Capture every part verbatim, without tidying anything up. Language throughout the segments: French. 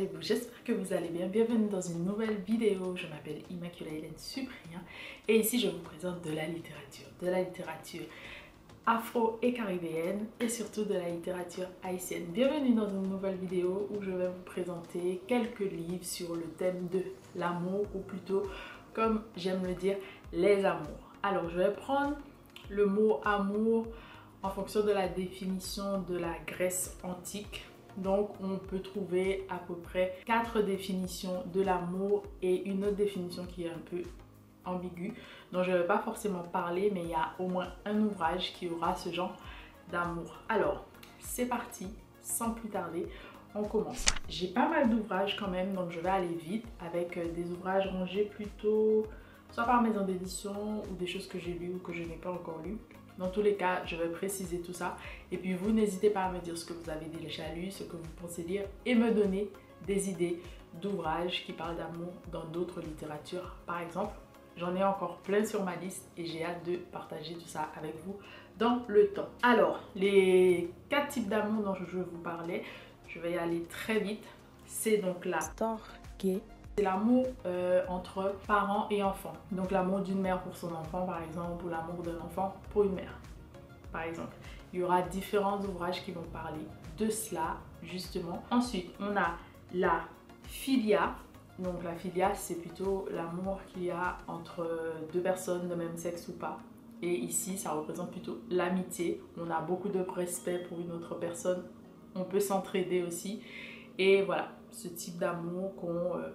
allez-vous? J'espère que vous allez bien. Bienvenue dans une nouvelle vidéo. Je m'appelle Immaculée Hélène Suprien et ici je vous présente de la littérature, de la littérature afro et caribéenne et surtout de la littérature haïtienne. Bienvenue dans une nouvelle vidéo où je vais vous présenter quelques livres sur le thème de l'amour ou plutôt, comme j'aime le dire, les amours. Alors je vais prendre le mot amour en fonction de la définition de la Grèce antique. Donc on peut trouver à peu près quatre définitions de l'amour et une autre définition qui est un peu ambiguë, dont je ne vais pas forcément parler, mais il y a au moins un ouvrage qui aura ce genre d'amour. Alors c'est parti, sans plus tarder, on commence. J'ai pas mal d'ouvrages quand même, donc je vais aller vite avec des ouvrages rangés plutôt soit par maison d'édition ou des choses que j'ai lues ou que je n'ai pas encore lues. Dans tous les cas, je vais préciser tout ça. Et puis vous, n'hésitez pas à me dire ce que vous avez déjà lu, ce que vous pensez lire et me donner des idées d'ouvrages qui parlent d'amour dans d'autres littératures. Par exemple, j'en ai encore plein sur ma liste et j'ai hâte de partager tout ça avec vous dans le temps. Alors, les quatre types d'amour dont je vous parlais, je vais y aller très vite. C'est donc la storge. C'est l'amour euh, entre parents et enfants. Donc l'amour d'une mère pour son enfant par exemple, ou l'amour d'un enfant pour une mère par exemple. Il y aura différents ouvrages qui vont parler de cela justement. Ensuite on a la philia. Donc la philia, c'est plutôt l'amour qu'il y a entre deux personnes de même sexe ou pas. Et ici ça représente plutôt l'amitié. On a beaucoup de respect pour une autre personne. On peut s'entraider aussi. Et voilà, ce type d'amour qu'on... Euh,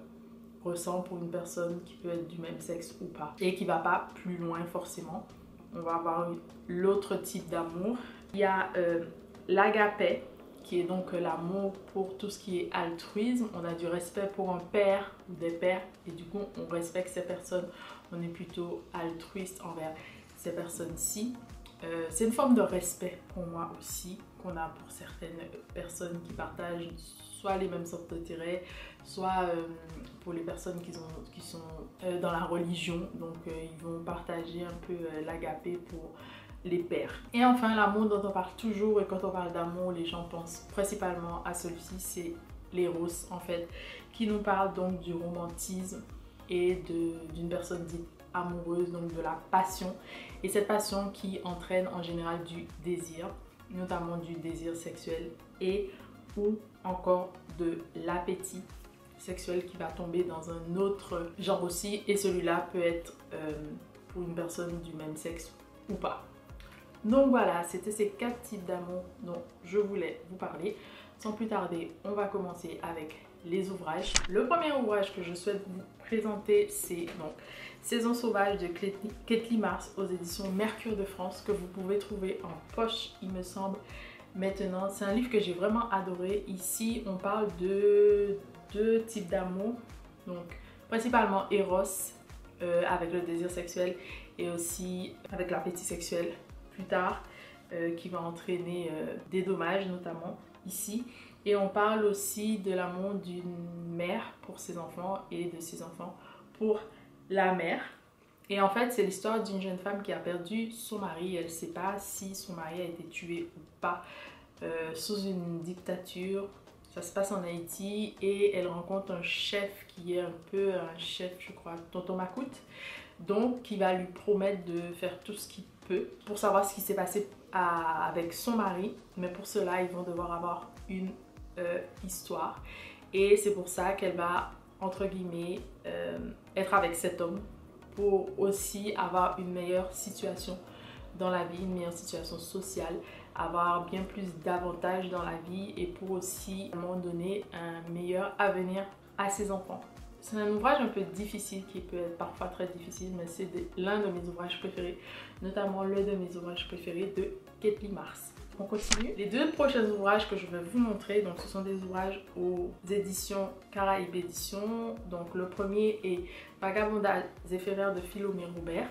ressent pour une personne qui peut être du même sexe ou pas et qui va pas plus loin forcément. On va avoir l'autre type d'amour. Il y a euh, l'agapé qui est donc l'amour pour tout ce qui est altruisme. On a du respect pour un père ou des pères et du coup on respecte ces personnes. On est plutôt altruiste envers ces personnes-ci. Euh, c'est une forme de respect pour moi aussi qu'on a pour certaines personnes qui partagent soit les mêmes sortes d'intérêts, soit euh, pour les personnes qui, ont, qui sont euh, dans la religion. Donc euh, ils vont partager un peu euh, l'agapé pour les pères. Et enfin l'amour dont on parle toujours, et quand on parle d'amour les gens pensent principalement à celui-ci, c'est l'éros en fait, qui nous parle donc du romantisme et d'une personne dite amoureuse, donc de la passion, et cette passion qui entraîne en général du désir, notamment du désir sexuel et ou encore de l'appétit sexuel qui va tomber dans un autre genre aussi, et celui-là peut être euh, pour une personne du même sexe ou pas. Donc voilà, c'était ces quatre types d'amour dont je voulais vous parler. Sans plus tarder, on va commencer avec les ouvrages. Le premier ouvrage que je souhaite vous présenter, c'est donc Saison sauvage de Kettly Mars aux éditions Mercure de France, que vous pouvez trouver en poche il me semble maintenant. C'est un livre que j'ai vraiment adoré. Ici on parle de deux types d'amour, donc principalement Eros euh, avec le désir sexuel et aussi avec l'appétit sexuel plus tard euh, qui va entraîner euh, des dommages notamment ici. Et on parle aussi de l'amour d'une mère pour ses enfants et de ses enfants pour la mère. Et en fait, c'est l'histoire d'une jeune femme qui a perdu son mari. Elle ne sait pas si son mari a été tué ou pas euh, sous une dictature. Ça se passe en Haïti et elle rencontre un chef qui est un peu un chef, je crois, Tonton Macoute, donc qui va lui promettre de faire tout ce qu'il peut pour savoir ce qui s'est passé à, avec son mari. Mais pour cela, ils vont devoir avoir une Euh, histoire, et c'est pour ça qu'elle va entre guillemets euh, être avec cet homme pour aussi avoir une meilleure situation dans la vie, une meilleure situation sociale, avoir bien plus d'avantages dans la vie et pour aussi à un moment donné un meilleur avenir à ses enfants. C'est un ouvrage un peu difficile qui peut être parfois très difficile, mais c'est l'un de mes ouvrages préférés, notamment l'un de mes ouvrages préférés de Kettly Mars. On continue. Les deux prochains ouvrages que je vais vous montrer, donc ce sont des ouvrages aux éditions Caraïbes éditions. Donc le premier est Vagabondage éphémère de Philomé Robert,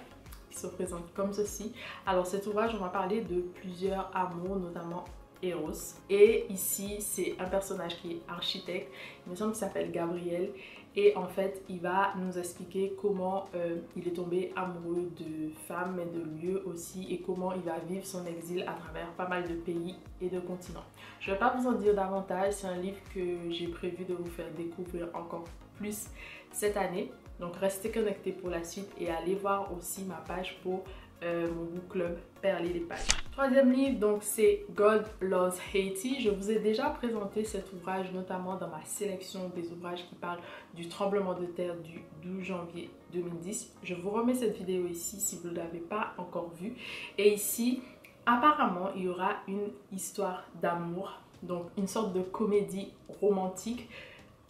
qui se présente comme ceci. Alors cet ouvrage, on va parler de plusieurs amours, notamment Eros. Et ici, c'est un personnage qui est architecte, il me semble qu'il s'appelle Gabriel, et en fait il va nous expliquer comment euh, il est tombé amoureux de femmes mais de lieux aussi, et comment il va vivre son exil à travers pas mal de pays et de continents. Je ne vais pas vous en dire davantage, c'est un livre que j'ai prévu de vous faire découvrir encore plus cette année, donc restez connectés pour la suite et allez voir aussi ma page pour Euh, mon book club Perler les pages. Troisième livre, donc, c'est God Loves Haiti. Je vous ai déjà présenté cet ouvrage notamment dans ma sélection des ouvrages qui parlent du tremblement de terre du douze janvier deux mille dix. Je vous remets cette vidéo ici si vous ne l'avez pas encore vue. Et ici, apparemment, il y aura une histoire d'amour, donc une sorte de comédie romantique.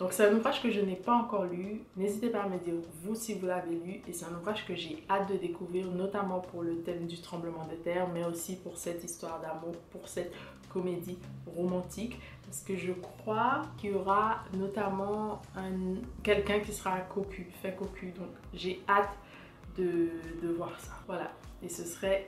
Donc c'est un ouvrage que je n'ai pas encore lu, n'hésitez pas à me dire vous si vous l'avez lu, et c'est un ouvrage que j'ai hâte de découvrir, notamment pour le thème du tremblement de terre, mais aussi pour cette histoire d'amour, pour cette comédie romantique, parce que je crois qu'il y aura notamment un, quelqu'un qui sera un cocu, fin cocu, donc j'ai hâte de, de voir ça. Voilà, et ce serait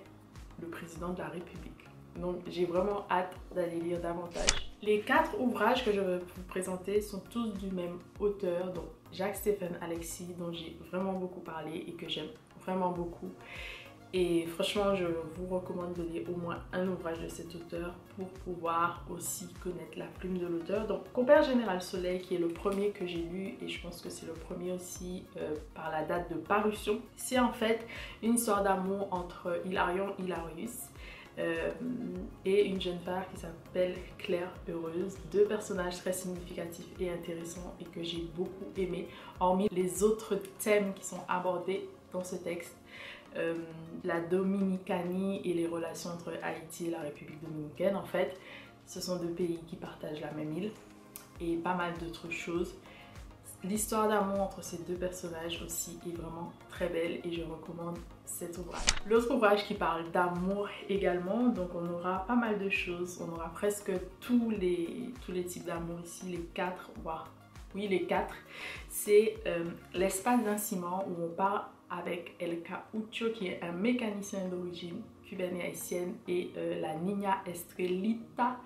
le président de la République. Donc j'ai vraiment hâte d'aller lire davantage. Les quatre ouvrages que je vais vous présenter sont tous du même auteur, donc Jacques Stephen Alexis, dont j'ai vraiment beaucoup parlé et que j'aime vraiment beaucoup. Et franchement, je vous recommande de lire au moins un ouvrage de cet auteur pour pouvoir aussi connaître la plume de l'auteur. Donc Compère Général Soleil, qui est le premier que j'ai lu, et je pense que c'est le premier aussi euh, par la date de parution. C'est en fait une histoire d'amour entre Hilarion et Hilarius. Euh, et une jeune femme qui s'appelle Claire Heureuse, deux personnages très significatifs et intéressants et que j'ai beaucoup aimé, hormis les autres thèmes qui sont abordés dans ce texte, euh, la Dominicanie et les relations entre Haïti et la République dominicaine. En fait, ce sont deux pays qui partagent la même île et pas mal d'autres choses. L'histoire d'amour entre ces deux personnages aussi est vraiment très belle et je recommande cet ouvrage. L'autre ouvrage qui parle d'amour également, donc on aura pas mal de choses, on aura presque tous les, tous les types d'amour ici, les quatre, voire oui les quatre, c'est euh, L'espace d'un ciment, où on parle avec El Caucho, qui est un mécanicien d'origine cubaine et haïtienne, et euh, la Nina Estrelita,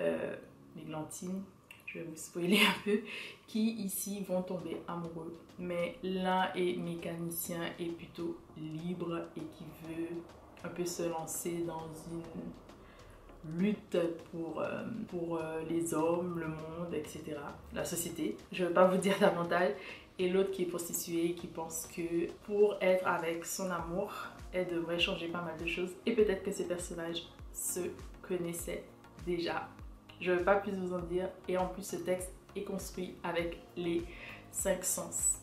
euh, l'Églantine, je vais vous spoiler un peu, qui ici vont tomber amoureux. Mais l'un est mécanicien et plutôt libre et qui veut un peu se lancer dans une lutte pour, euh, pour euh, les hommes, le monde, et cetera. La société, je ne vais pas vous dire davantage. Et l'autre qui est prostituée, qui pense que pour être avec son amour, elle devrait changer pas mal de choses. Et peut-être que ces personnages se connaissaient déjà. Je ne vais pas plus vous en dire, et en plus ce texte est construit avec les cinq sens.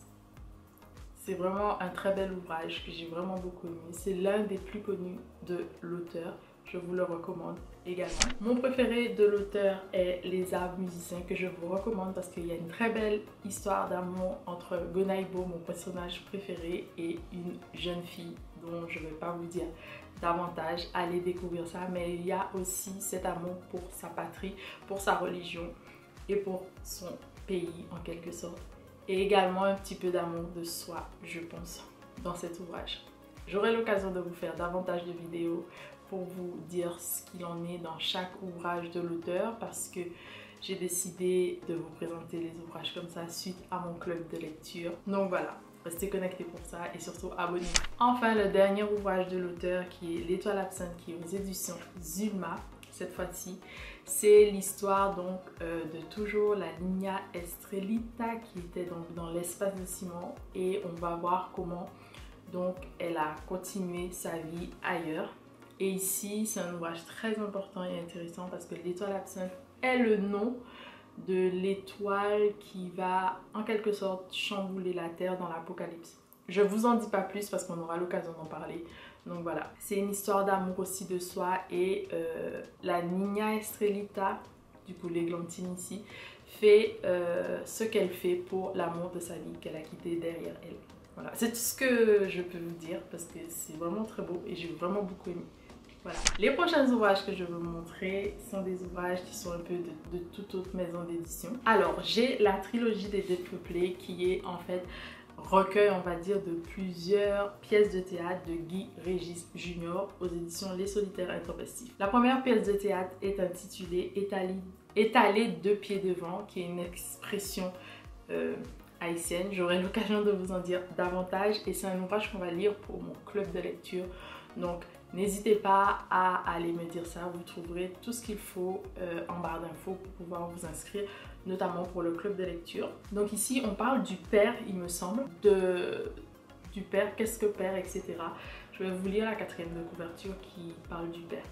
C'est vraiment un très bel ouvrage que j'ai vraiment beaucoup aimé. C'est l'un des plus connus de l'auteur, je vous le recommande également. Mon préféré de l'auteur est Les Arbres musiciens, que je vous recommande parce qu'il y a une très belle histoire d'amour entre Gonaïbo, mon personnage préféré, et une jeune fille dont je ne vais pas vous dire davantage, allez découvrir ça, mais il y a aussi cet amour pour sa patrie, pour sa religion et pour son pays en quelque sorte, et également un petit peu d'amour de soi, je pense, dans cet ouvrage. J'aurai l'occasion de vous faire davantage de vidéos pour vous dire ce qu'il en est dans chaque ouvrage de l'auteur, parce que j'ai décidé de vous présenter les ouvrages comme ça suite à mon club de lecture. Donc voilà. Restez connectés pour ça et surtout abonnez-vous. Enfin, le dernier ouvrage de l'auteur, qui est L'Étoile absente, qui est aux éditions Zulma, cette fois-ci, c'est l'histoire donc euh, de toujours la Nina Estrelita, qui était donc dans l'espace de ciment, et on va voir comment donc elle a continué sa vie ailleurs. Et ici, c'est un ouvrage très important et intéressant parce que L'Étoile absente est le nom de l'étoile qui va en quelque sorte chambouler la terre dans l'Apocalypse. Je vous en dis pas plus parce qu'on aura l'occasion d'en parler. Donc voilà, c'est une histoire d'amour aussi de soi, et euh, la Nina Estrelita, du coup l'Églantine ici, fait euh, ce qu'elle fait pour l'amour de sa vie qu'elle a quitté derrière elle. Voilà, c'est tout ce que je peux vous dire parce que c'est vraiment très beau et j'ai vraiment beaucoup aimé. Voilà. Les prochains ouvrages que je vais vous montrer sont des ouvrages qui sont un peu de, de toute autre maison d'édition. Alors, j'ai la trilogie des Dépeuplés, qui est en fait recueil, on va dire, de plusieurs pièces de théâtre de Guy Régis Junior aux éditions Les Solitaires Intempestifs. La première pièce de théâtre est intitulée Étalée, Étalée deux pieds devant, qui est une expression euh, haïtienne. J'aurai l'occasion de vous en dire davantage et c'est un ouvrage qu'on va lire pour mon club de lecture. Donc n'hésitez pas à aller me dire ça, vous trouverez tout ce qu'il faut euh, en barre d'infos pour pouvoir vous inscrire, notamment pour le club de lecture. Donc ici on parle du père, il me semble, de, du père, qu'est-ce que père, et cetera. Je vais vous lire la quatrième de couverture qui parle du père.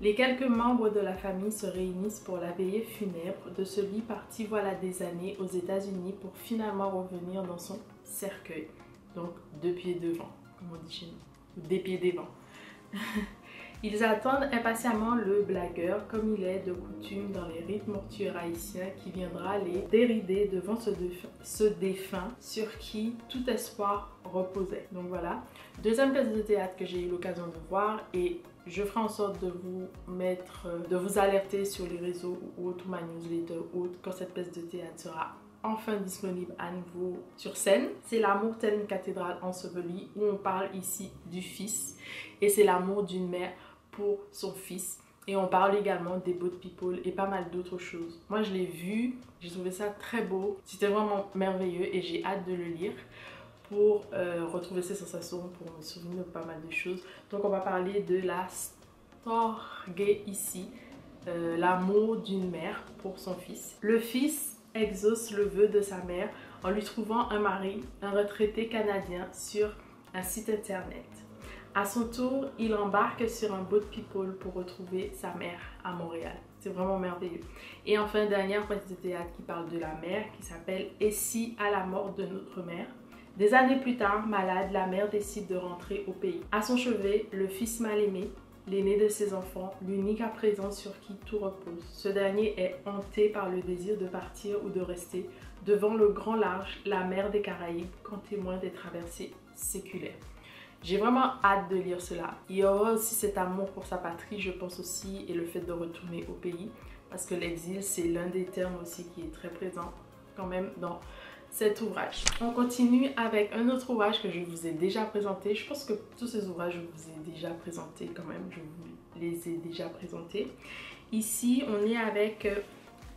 Les quelques membres de la famille se réunissent pour la veillée funèbre de celui parti voilà des années aux États-Unis pour finalement revenir dans son cercueil. Donc deux pieds devant, comme on dit chez nous, des pieds devant. Ils attendent impatiemment le blagueur, comme il est de coutume dans les rites mortuaires haïtiens, qui viendra les dérider devant ce, déf ce défunt sur qui tout espoir reposait. Donc voilà, deuxième pièce de théâtre que j'ai eu l'occasion de voir et je ferai en sorte de vous mettre, de vous alerter sur les réseaux ou autre, ma newsletter ou autre, quand cette pièce de théâtre sera enfin disponible à nouveau sur scène. C'est l'amour telle une cathédrale ensevelie où on parle ici du fils et c'est l'amour d'une mère pour son fils et on parle également des boat people et pas mal d'autres choses. Moi je l'ai vu, j'ai trouvé ça très beau, c'était vraiment merveilleux et j'ai hâte de le lire pour euh, retrouver ces sensations, pour me souvenir de pas mal de choses. Donc on va parler de la storge ici, euh, l'amour d'une mère pour son fils. Le fils exauce le vœu de sa mère en lui trouvant un mari, un retraité canadien, sur un site internet. À son tour, il embarque sur un boat people pour retrouver sa mère à Montréal. C'est vraiment merveilleux. Et enfin, dernière pièce de théâtre qui parle de la mère, qui s'appelle « Et si à la mort de notre mère ?» Des années plus tard, malade, la mère décide de rentrer au pays. À son chevet, le fils mal-aimé, l'aîné de ses enfants, l'unique à présent sur qui tout repose. Ce dernier est hanté par le désir de partir ou de rester devant le grand large, la mer des Caraïbes, qu'en témoin des traversées séculaires. J'ai vraiment hâte de lire cela. Il y aura aussi cet amour pour sa patrie, je pense aussi, et le fait de retourner au pays, parce que l'exil, c'est l'un des termes aussi qui est très présent quand même dans cet ouvrage. On continue avec un autre ouvrage que je vous ai déjà présenté. Je pense que tous ces ouvrages, je vous ai déjà présentés quand même. Je vous les ai déjà présentés. Ici, on est avec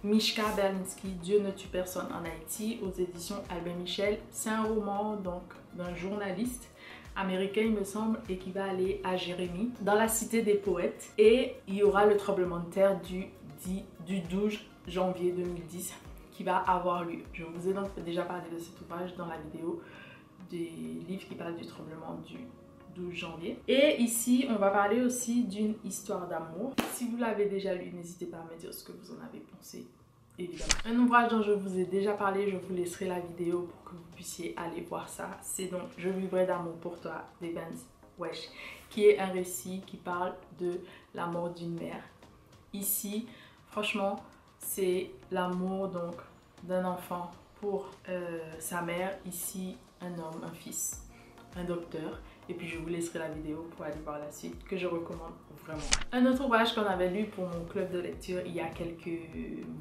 Mishka Berlinski, Dieu ne tue personne en Haïti, aux éditions Albin Michel. C'est un roman donc d'un journaliste américain, il me semble, et qui va aller à Jérémie, dans la cité des poètes. Et il y aura le tremblement de terre du, du douze janvier deux mille dix. Qui va avoir lieu. Je vous ai donc déjà parlé de cet ouvrage dans la vidéo des livres qui parlent du tremblement du douze janvier. Et ici, on va parler aussi d'une histoire d'amour. Si vous l'avez déjà lu, n'hésitez pas à me dire ce que vous en avez pensé, évidemment. Un ouvrage dont je vous ai déjà parlé, je vous laisserai la vidéo pour que vous puissiez aller voir ça. C'est donc Je vivrai d'amour pour toi, d'Evans Wesh, qui est un récit qui parle de la mort d'une mère. Ici, franchement, c'est l'amour donc d'un enfant pour euh, sa mère, ici un homme, un fils, un docteur. Et puis je vous laisserai la vidéo pour aller voir la suite que je recommande vraiment. Un autre ouvrage qu'on avait lu pour mon club de lecture il y a quelques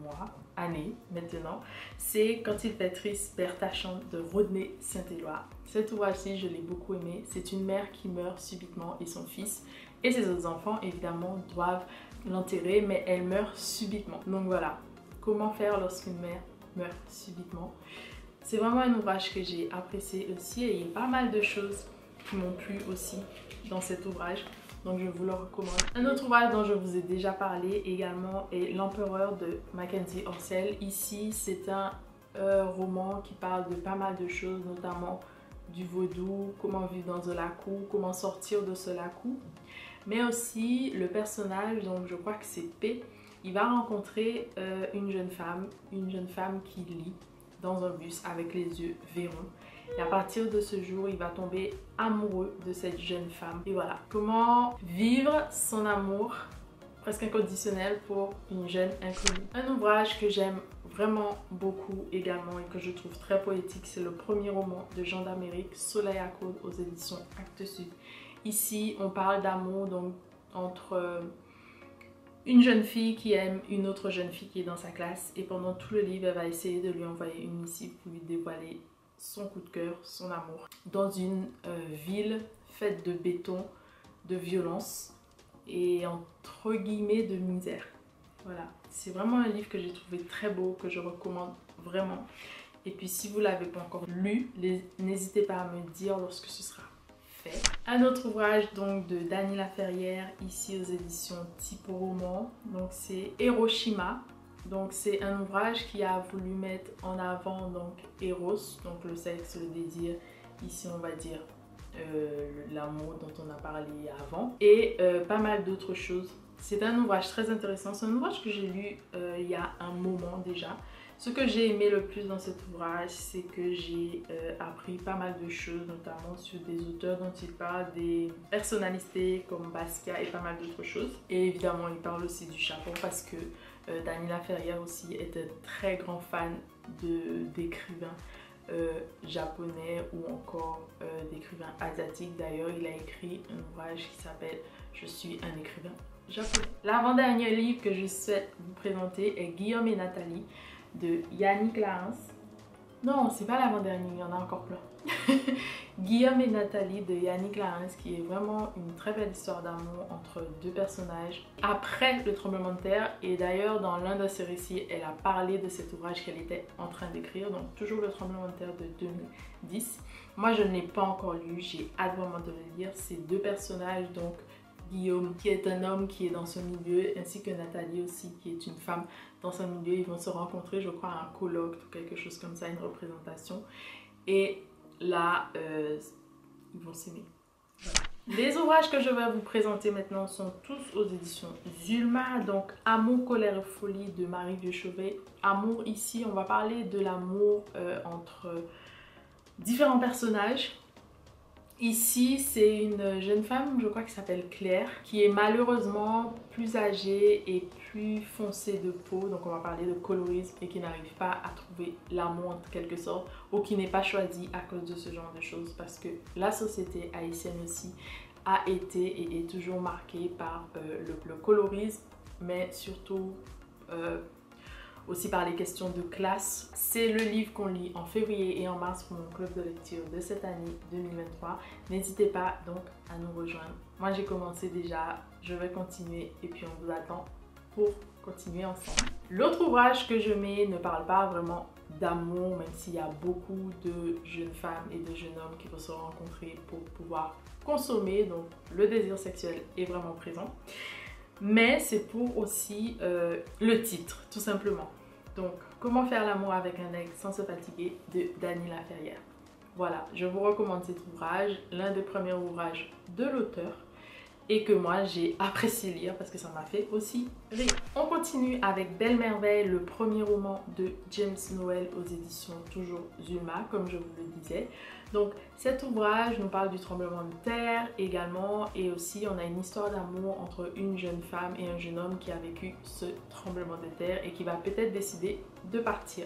mois, années maintenant, c'est Quand il fait triste, perd ta chambre de Rodney Saint-Éloi. Cet ouvrage-ci, je l'ai beaucoup aimé. C'est une mère qui meurt subitement et son fils et ses autres enfants évidemment doivent l'enterrer, mais elle meurt subitement. Donc voilà, comment faire lorsqu'une mère meurt subitement. C'est vraiment un ouvrage que j'ai apprécié aussi et il y a pas mal de choses qui m'ont plu aussi dans cet ouvrage. Donc je vous le recommande. Un autre ouvrage dont je vous ai déjà parlé également est L'Empereur de Mackenzie Orsel. Ici, c'est un euh, roman qui parle de pas mal de choses, notamment du vaudou, comment vivre dans un lacou, comment sortir de ce lacou. Mais aussi le personnage, donc je crois que c'est P, il va rencontrer euh, une jeune femme, une jeune femme qui lit dans un bus avec les yeux verrons. Et à partir de ce jour, il va tomber amoureux de cette jeune femme. Et voilà, comment vivre son amour presque inconditionnel pour une jeune inconnue. Un ouvrage que j'aime vraiment beaucoup également et que je trouve très poétique, c'est le premier roman de Jean d'Amérique, Soleil à Côte, aux éditions Actes Sud. Ici, on parle d'amour donc entre une jeune fille qui aime une autre jeune fille qui est dans sa classe et pendant tout le livre, elle va essayer de lui envoyer une missive pour lui dévoiler son coup de cœur, son amour. Dans une euh, ville faite de béton, de violence et entre guillemets de misère. Voilà, c'est vraiment un livre que j'ai trouvé très beau, que je recommande vraiment. Et puis si vous ne l'avez pas encore lu, n'hésitez pas à me dire lorsque ce sera fait. Un autre ouvrage donc de Dany Laferrière, ici aux éditions Typo Roman, donc c'est Hiroshima. Donc c'est un ouvrage qui a voulu mettre en avant donc Eros, donc le sexe, le désir, ici on va dire euh, l'amour dont on a parlé avant, et euh, pas mal d'autres choses. C'est un ouvrage très intéressant, c'est un ouvrage que j'ai lu euh, il y a un moment déjà. Ce que j'ai aimé le plus dans cet ouvrage, c'est que j'ai euh, appris pas mal de choses, notamment sur des auteurs dont il parle, des personnalités comme Basquiat et pas mal d'autres choses. Et évidemment, il parle aussi du Japon parce que euh, Dany Laferrière aussi est un très grand fan d'écrivains euh, japonais ou encore euh, d'écrivains asiatiques. D'ailleurs, il a écrit un ouvrage qui s'appelle « Je suis un écrivain japonais ». L'avant-dernier livre que je souhaite vous présenter est « Guillaume et Nathalie ». De Yannick Lahens. Non, c'est pas l'avant-dernier, il y en a encore plein. Guillaume et Nathalie de Yannick Lahens, qui est vraiment une très belle histoire d'amour entre deux personnages après le tremblement de terre. Et d'ailleurs, dans l'un de ses récits, elle a parlé de cet ouvrage qu'elle était en train d'écrire, donc toujours le tremblement de terre de deux mille dix. Moi, je ne l'ai pas encore lu, j'ai hâte vraiment de le lire. Ces deux personnages, donc Guillaume qui est un homme qui est dans ce milieu, ainsi que Nathalie aussi qui est une femme dans ce milieu. Ils vont se rencontrer, je crois, à un colloque ou quelque chose comme ça, une représentation, et là euh, ils vont s'aimer. Voilà. Les ouvrages que je vais vous présenter maintenant sont tous aux éditions Zulma. Donc Amour, colère et folie de Marie Vieux Chauvet. Amour, ici on va parler de l'amour euh, entre différents personnages. Ici, c'est une jeune femme, je crois, qui s'appelle Claire, qui est malheureusement plus âgée et plus foncée de peau, donc on va parler de colorisme, et qui n'arrive pas à trouver l'amour en quelque sorte, ou qui n'est pas choisie à cause de ce genre de choses, parce que la société haïtienne aussi a été et est toujours marquée par euh, le, le colorisme, mais surtout euh, aussi par les questions de classe. C'est le livre qu'on lit en février et en mars pour mon club de lecture de cette année deux mille vingt-trois. N'hésitez pas donc à nous rejoindre. Moi j'ai commencé déjà, je vais continuer et puis on vous attend pour continuer ensemble. L'autre ouvrage que je mets ne parle pas vraiment d'amour, même s'il y a beaucoup de jeunes femmes et de jeunes hommes qui vont se rencontrer pour pouvoir consommer, donc le désir sexuel est vraiment présent. Mais c'est pour aussi euh, le titre, tout simplement. Donc, Comment faire l'amour avec un ex sans se fatiguer de Dany Laferrière. Voilà, je vous recommande cet ouvrage, l'un des premiers ouvrages de l'auteur et que moi j'ai apprécié lire parce que ça m'a fait aussi rire. On continue avec Belle Merveille, le premier roman de James Noël aux éditions toujours Zulma, comme je vous le disais. Donc cet ouvrage nous parle du tremblement de terre également, et aussi on a une histoire d'amour entre une jeune femme et un jeune homme qui a vécu ce tremblement de terre et qui va peut-être décider de partir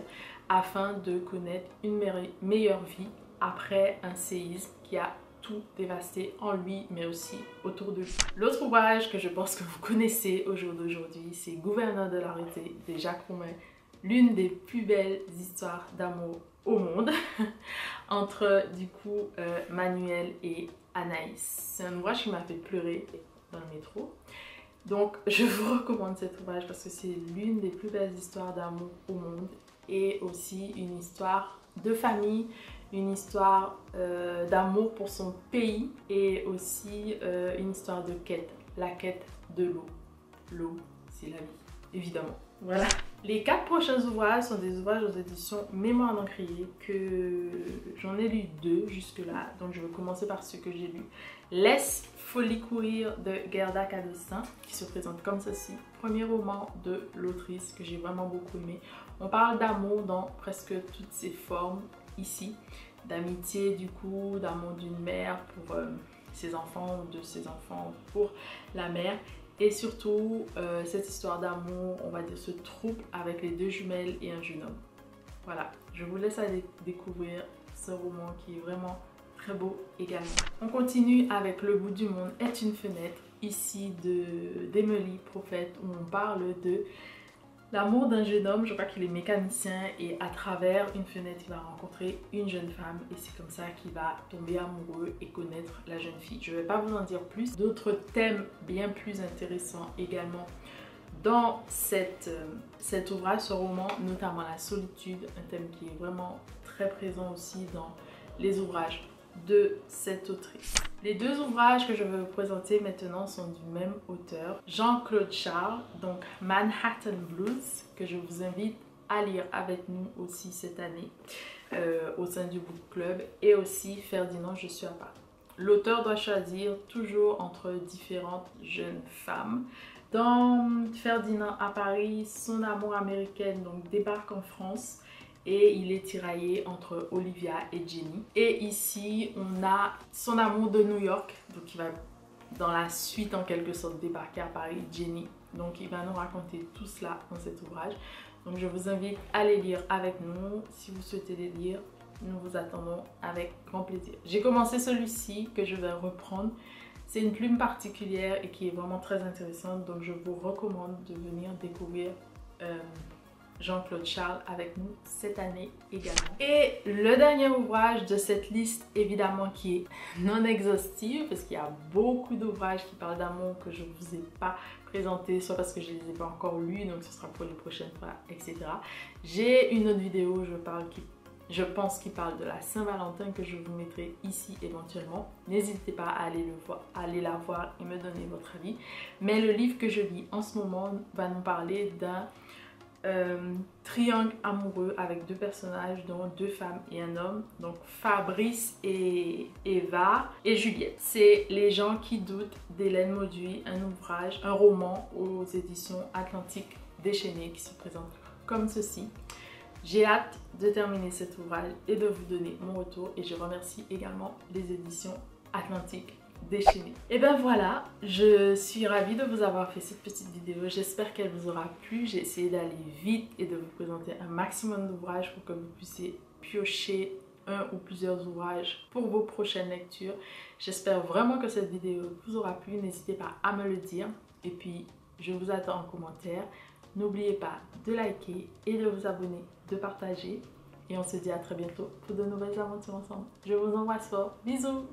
afin de connaître une meilleure vie après un séisme qui a tout dévasté en lui mais aussi autour de lui. L'autre ouvrage que je pense que vous connaissez au jour d'aujourd'hui, c'est Gouverneur de l'arrêté de Jacques Roumain, l'une des plus belles histoires d'amour au monde entre du coup euh, Manuel et Anaïs. C'est un ouvrage qui m'a fait pleurer dans le métro. Donc je vous recommande cet ouvrage parce que c'est l'une des plus belles histoires d'amour au monde et aussi une histoire de famille, une histoire euh, d'amour pour son pays et aussi euh, une histoire de quête, la quête de l'eau. L'eau, c'est la vie, évidemment. Voilà. Les quatre prochains ouvrages sont des ouvrages aux éditions Mémoire d'encrier, que j'en ai lu deux jusque-là, donc je vais commencer par ce que j'ai lu. Laisse folie courir de Gerda Cadestin, qui se présente comme ceci. Premier roman de l'autrice que j'ai vraiment beaucoup aimé. On parle d'amour dans presque toutes ses formes ici, d'amitié du coup, d'amour d'une mère pour euh, ses enfants ou de ses enfants pour la mère. Et surtout, euh, cette histoire d'amour, on va dire ce trouble avec les deux jumelles et un jeune homme. Voilà, je vous laisse aller découvrir ce roman qui est vraiment très beau également. On continue avec Le bout du monde est une fenêtre, ici d'Emmelie Prophète, où on parle de l'amour d'un jeune homme. Je crois qu'il est mécanicien et à travers une fenêtre, il va rencontrer une jeune femme et c'est comme ça qu'il va tomber amoureux et connaître la jeune fille. Je ne vais pas vous en dire plus. D'autres thèmes bien plus intéressants également Dans cette, euh, cet ouvrage, ce roman, notamment la solitude, un thème qui est vraiment très présent aussi dans les ouvrages de cette autrice. Les deux ouvrages que je vais vous présenter maintenant sont du même auteur, Jean-Claude Charles, donc Manhattan Blues, que je vous invite à lire avec nous aussi cette année euh, au sein du Book Club, et aussi Ferdinand, je suis à Paris. L'auteur doit choisir toujours entre différentes jeunes femmes. Dans Ferdinand à Paris, son amour américaine donc débarque en France et il est tiraillé entre Olivia et Jenny. Et ici, on a son amour de New York, donc il va dans la suite en quelque sorte débarquer à Paris, Jenny. Donc il va nous raconter tout cela dans cet ouvrage. Donc je vous invite à les lire avec nous. Si vous souhaitez les lire, nous vous attendons avec grand plaisir. J'ai commencé celui-ci que je vais reprendre. C'est une plume particulière et qui est vraiment très intéressante. Donc je vous recommande de venir découvrir euh, Jean-Claude Charles avec nous cette année également. Et le dernier ouvrage de cette liste, évidemment, qui est non exhaustive, parce qu'il y a beaucoup d'ouvrages qui parlent d'amour que je ne vous ai pas présenté, soit parce que je ne les ai pas encore lus, donc ce sera pour les prochaines fois, et cetera. J'ai une autre vidéo où je parle qui Je pense qu'il parle de la Saint-Valentin que je vous mettrai ici éventuellement. N'hésitez pas à aller, le voir, à aller la voir et me donner votre avis. Mais le livre que je lis en ce moment va nous parler d'un euh, triangle amoureux avec deux personnages, dont deux femmes et un homme. Donc Fabrice et Eva et Juliette. C'est Les gens qui doutent d'Hélène Mauduit, un ouvrage, un roman aux éditions Atlantique déchaînée qui se présente comme ceci. J'ai hâte de terminer cet ouvrage et de vous donner mon retour, et je remercie également les éditions Atlantique déchaînées. Et ben voilà, je suis ravie de vous avoir fait cette petite vidéo, j'espère qu'elle vous aura plu. J'ai essayé d'aller vite et de vous présenter un maximum d'ouvrages pour que vous puissiez piocher un ou plusieurs ouvrages pour vos prochaines lectures. J'espère vraiment que cette vidéo vous aura plu, n'hésitez pas à me le dire, et puis je vous attends en commentaire. N'oubliez pas de liker et de vous abonner, de partager. Et on se dit à très bientôt pour de nouvelles aventures ensemble. Je vous embrasse fort. Bisous.